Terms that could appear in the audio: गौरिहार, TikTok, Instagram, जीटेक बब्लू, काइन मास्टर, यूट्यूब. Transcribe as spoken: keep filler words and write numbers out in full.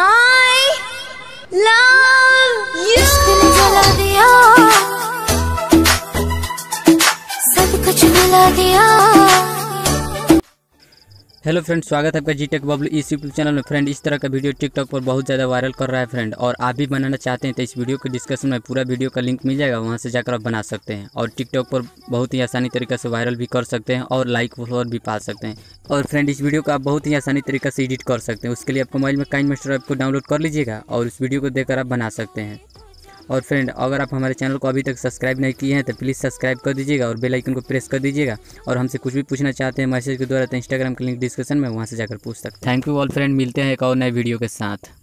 I love you. इश्क़ ने जला दिया, सब कुछ मिला दिया। हेलो फ्रेंड, स्वागत है आपका जीटेक बब्लू इस यूट्यूब चैनल में। फ्रेंड, इस तरह का वीडियो टिकटॉक पर बहुत ज़्यादा वायरल कर रहा है फ्रेंड, और आप भी बनाना चाहते हैं तो इस वीडियो के डिस्क्रिप्शन में पूरा वीडियो का लिंक मिल जाएगा, वहां से जाकर आप बना सकते हैं। और टिकटॉक पर बहुत ही आसानी तरीके से वायरल भी कर सकते हैं और लाइक फॉलोअर भी पा सकते हैं। और फ्रेंड, इस वीडियो को आप बहुत ही आसानी तरीके से एडिट कर सकते हैं। उसके लिए आपको मोबाइल में काइन मास्टर ऐप को डाउनलोड कर लीजिएगा और उस वीडियो को देखकर आप बना सकते हैं। और फ्रेंड, अगर आप हमारे चैनल को अभी तक सब्सक्राइब नहीं किए हैं तो प्लीज़ सब्सक्राइब कर दीजिएगा और बेल आइकन को प्रेस कर दीजिएगा। और हमसे कुछ भी पूछना चाहते हैं मैसेज के द्वारा तो इंस्टाग्राम का लिंक डिस्क्रिप्शन में, वहां से जाकर पूछ सकते हैं। थैंक यू ऑल फ्रेंड, मिलते हैं एक और नए वीडियो के साथ।